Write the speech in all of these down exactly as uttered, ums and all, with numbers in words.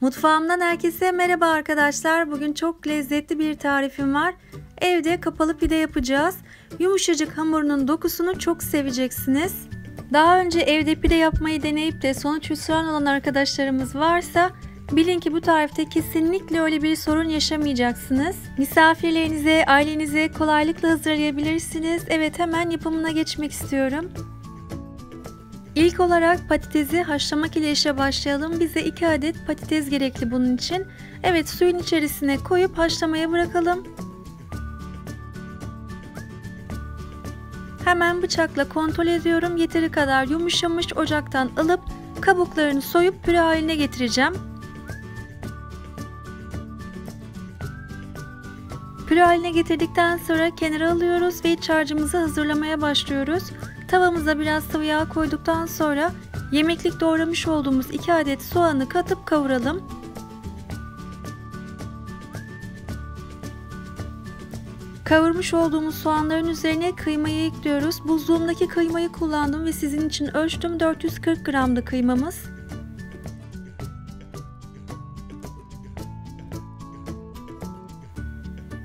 Mutfağımdan herkese merhaba arkadaşlar. Bugün çok lezzetli bir tarifim var. Evde kapalı pide yapacağız. Yumuşacık hamurunun dokusunu çok seveceksiniz. Daha önce evde pide yapmayı deneyip de sonuç hüsran olan arkadaşlarımız varsa bilin ki bu tarifte kesinlikle öyle bir sorun yaşamayacaksınız. Misafirlerinize, ailenize kolaylıkla hazırlayabilirsiniz. Evet, hemen yapımına geçmek istiyorum. İlk olarak patatesi haşlamak ile işe başlayalım. Bize iki adet patates gerekli bunun için. Evet, suyun içerisine koyup haşlamaya bırakalım. Hemen bıçakla kontrol ediyorum. Yeteri kadar yumuşamış, ocaktan alıp kabuklarını soyup püre haline getireceğim. Püre haline getirdikten sonra kenara alıyoruz ve iç harcımızı hazırlamaya başlıyoruz. Tavamıza biraz sıvı yağ koyduktan sonra yemeklik doğramış olduğumuz iki adet soğanı katıp kavuralım. Kavurmuş olduğumuz soğanların üzerine kıymayı ekliyoruz. Buzluğumdaki kıymayı kullandım ve sizin için ölçtüm, dört yüz kırk gramdı kıymamız.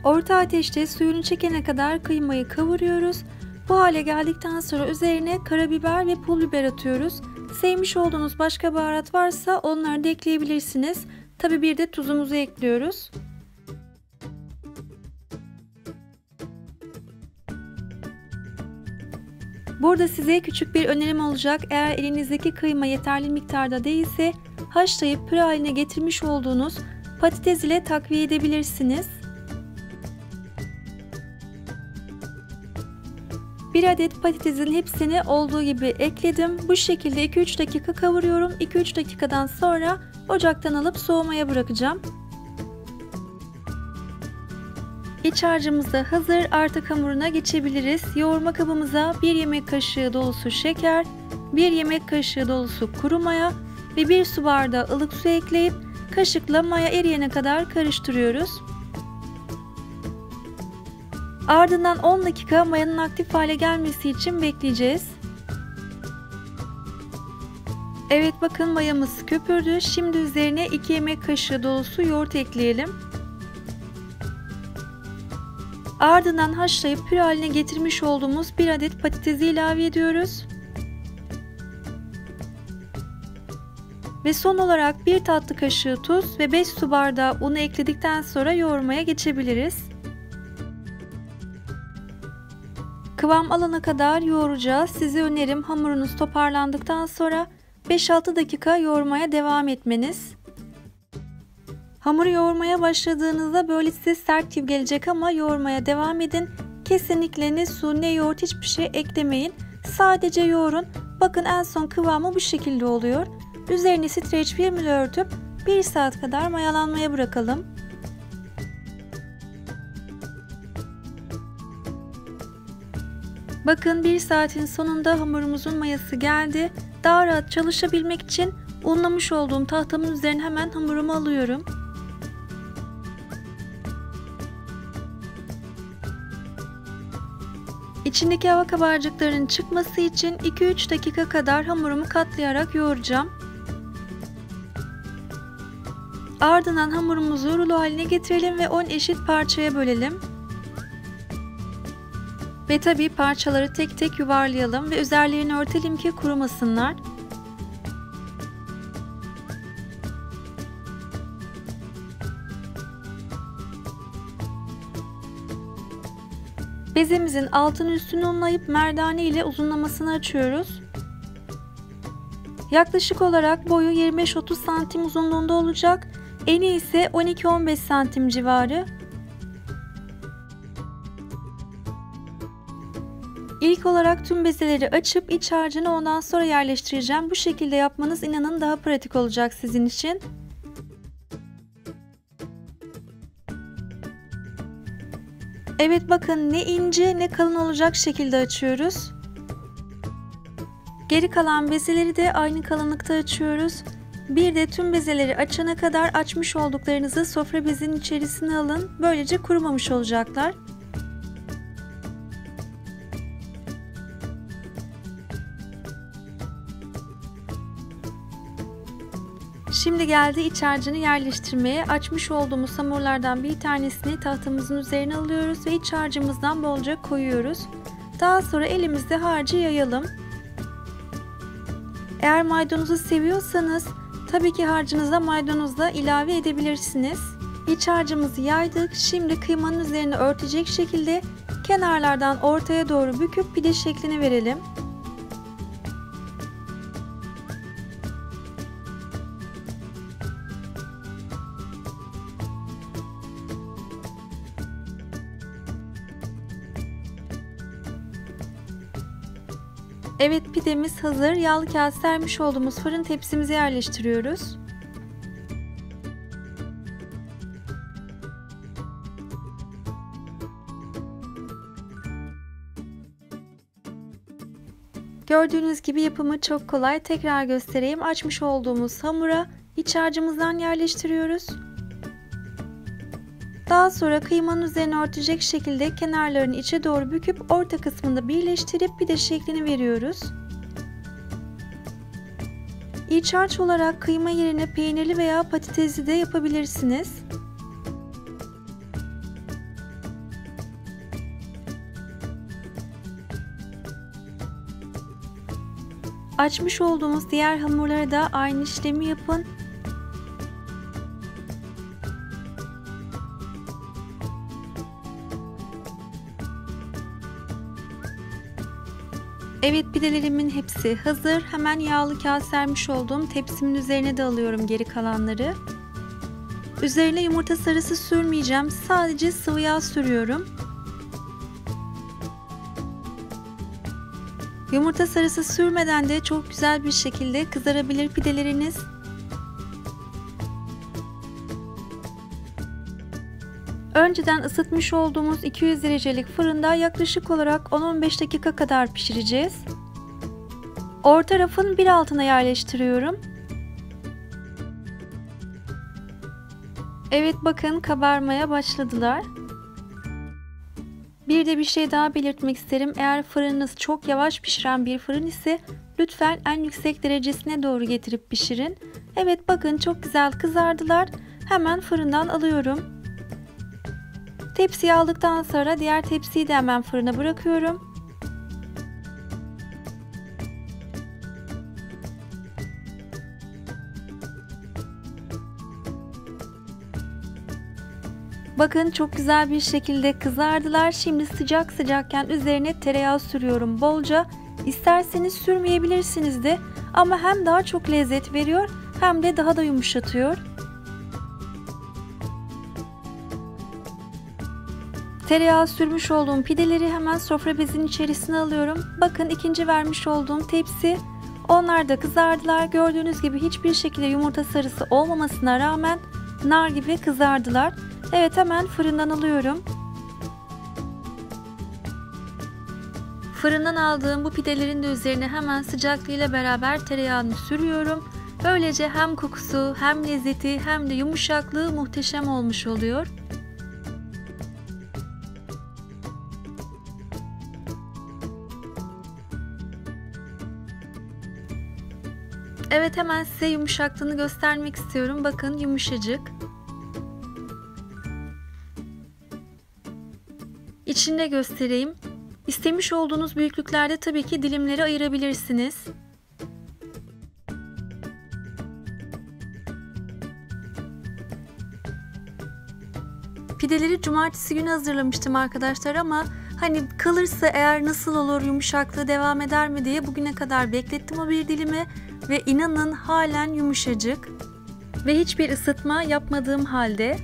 Orta ateşte suyunu çekene kadar kıymayı kavuruyoruz. Bu hale geldikten sonra üzerine karabiber ve pul biber atıyoruz. Sevmiş olduğunuz başka baharat varsa onları da ekleyebilirsiniz. Tabii bir de tuzumuzu ekliyoruz. Burada size küçük bir önerim olacak. Eğer elinizdeki kıyma yeterli miktarda değilse haşlayıp püre haline getirmiş olduğunuz patates ile takviye edebilirsiniz. bir adet patatesin hepsini olduğu gibi ekledim. Bu şekilde iki üç dakika kavuruyorum. iki üç dakikadan sonra ocaktan alıp soğumaya bırakacağım. İç harcımız da hazır. Artık hamuruna geçebiliriz. Yoğurma kabımıza bir yemek kaşığı dolusu şeker, bir yemek kaşığı dolusu kuru maya ve bir su bardağı ılık su ekleyip kaşıkla maya eriyene kadar karıştırıyoruz. Ardından on dakika mayanın aktif hale gelmesi için bekleyeceğiz. Evet, bakın mayamız köpürdü. Şimdi üzerine iki yemek kaşığı dolusu yoğurt ekleyelim. Ardından haşlayıp püre haline getirmiş olduğumuz bir adet patatesi ilave ediyoruz. Ve son olarak bir tatlı kaşığı tuz ve beş su bardağı unu ekledikten sonra yoğurmaya geçebiliriz. Kıvam alana kadar yoğuracağız. Size önerim, hamurunuz toparlandıktan sonra beş altı dakika yoğurmaya devam etmeniz. Hamuru yoğurmaya başladığınızda böyle size sert gibi gelecek ama yoğurmaya devam edin. Kesinlikle ne su ne yoğurt, hiçbir şey eklemeyin. Sadece yoğurun. Bakın en son kıvamı bu şekilde oluyor. Üzerini streç film ile örtüp bir saat kadar mayalanmaya bırakalım. Bakın bir saatin sonunda hamurumuzun mayası geldi. Daha rahat çalışabilmek için unlamış olduğum tahtamın üzerine hemen hamurumu alıyorum. İçindeki hava kabarcıklarının çıkması için iki üç dakika kadar hamurumu katlayarak yoğuracağım. Ardından hamurumuzu rulo haline getirelim ve on eşit parçaya bölelim. Ve tabii parçaları tek tek yuvarlayalım ve üzerlerini örtelim ki kurumasınlar. Bezemizin altını üstünü unlayıp merdane ile uzunlamasını açıyoruz. Yaklaşık olarak boyu yirmi beş otuz santim uzunluğunda olacak. Eni ise on iki on beş santim civarı. İlk olarak tüm bezeleri açıp iç harcını ondan sonra yerleştireceğim. Bu şekilde yapmanız inanın daha pratik olacak sizin için. Evet, bakın ne ince ne kalın olacak şekilde açıyoruz. Geri kalan bezeleri de aynı kalınlıkta açıyoruz. Bir de tüm bezeleri açana kadar açmış olduklarınızı sofra bezinin içerisine alın. Böylece kurumamış olacaklar. Şimdi geldi iç harcını yerleştirmeye. Açmış olduğumuz hamurlardan bir tanesini tahtamızın üzerine alıyoruz ve iç harcımızdan bolca koyuyoruz. Daha sonra elimizde harcı yayalım. Eğer maydanozu seviyorsanız tabii ki harcınıza maydanoz da ilave edebilirsiniz. İç harcımızı yaydık. Şimdi kıymanın üzerine örtecek şekilde kenarlardan ortaya doğru büküp pide şeklini verelim. Evet, pidemiz hazır. Yağlı kağıt sermiş olduğumuz fırın tepsimize yerleştiriyoruz. Gördüğünüz gibi yapımı çok kolay. Tekrar göstereyim. Açmış olduğumuz hamura iç harcımızdan yerleştiriyoruz. Daha sonra kıymanın üzerine örtecek şekilde kenarlarını içe doğru büküp orta kısmında birleştirip pide şeklini veriyoruz. İç harç olarak kıyma yerine peynirli veya patatesli de yapabilirsiniz. Açmış olduğumuz diğer hamurlara da aynı işlemi yapın. Evet, pidelerimin hepsi hazır. Hemen yağlı kağıt sermiş olduğum tepsimin üzerine de alıyorum geri kalanları. Üzerine yumurta sarısı sürmeyeceğim. Sadece sıvı yağ sürüyorum. Yumurta sarısı sürmeden de çok güzel bir şekilde kızarabilir pideleriniz. Önceden ısıtmış olduğumuz iki yüz derecelik fırında yaklaşık olarak on on beş dakika kadar pişireceğiz. Orta rafın bir altına yerleştiriyorum. Evet, bakın kabarmaya başladılar. Bir de bir şey daha belirtmek isterim. Eğer fırınınız çok yavaş pişiren bir fırın ise lütfen en yüksek derecesine doğru getirip pişirin. Evet, bakın çok güzel kızardılar. Hemen fırından alıyorum. Tepsiyi aldıktan sonra diğer tepsiyi de hemen fırına bırakıyorum. Bakın çok güzel bir şekilde kızardılar. Şimdi sıcak sıcakken üzerine tereyağı sürüyorum bolca. İsterseniz sürmeyebilirsiniz de, ama hem daha çok lezzet veriyor hem de daha da yumuşatıyor. Tereyağı sürmüş olduğum pideleri hemen sofra bezinin içerisine alıyorum. Bakın ikinci vermiş olduğum tepsi. Onlar da kızardılar. Gördüğünüz gibi hiçbir şekilde yumurta sarısı olmamasına rağmen nar gibi kızardılar. Evet, hemen fırından alıyorum. Fırından aldığım bu pidelerin de üzerine hemen sıcaklığıyla beraber tereyağını sürüyorum. Böylece hem kokusu hem lezzeti hem de yumuşaklığı muhteşem olmuş oluyor. Evet, hemen size yumuşaklığını göstermek istiyorum. Bakın yumuşacık. İçini de göstereyim. İstemiş olduğunuz büyüklüklerde tabii ki dilimleri ayırabilirsiniz. Pideleri cumartesi günü hazırlamıştım arkadaşlar, ama hani kalırsa eğer nasıl olur, yumuşaklığı devam eder mi diye bugüne kadar beklettim o bir dilimi. Ve inanın halen yumuşacık ve hiçbir ısıtma yapmadığım halde.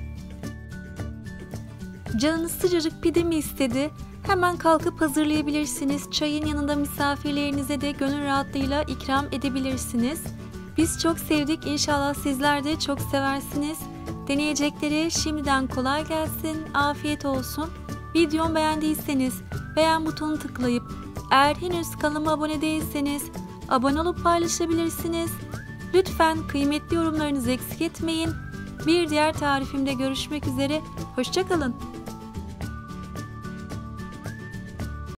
Canınız sıcacık pide mi istedi? Hemen kalkıp hazırlayabilirsiniz. Çayın yanında misafirlerinize de gönül rahatlığıyla ikram edebilirsiniz. Biz çok sevdik. İnşallah sizler de çok seversiniz. Deneyeceklere şimdiden kolay gelsin. Afiyet olsun. Videomu beğendiyseniz beğen butonunu tıklayıp, eğer henüz kanalıma abone değilseniz abone olup paylaşabilirsiniz. Lütfen kıymetli yorumlarınızı eksik etmeyin. Bir diğer tarifimde görüşmek üzere. Hoşça kalın.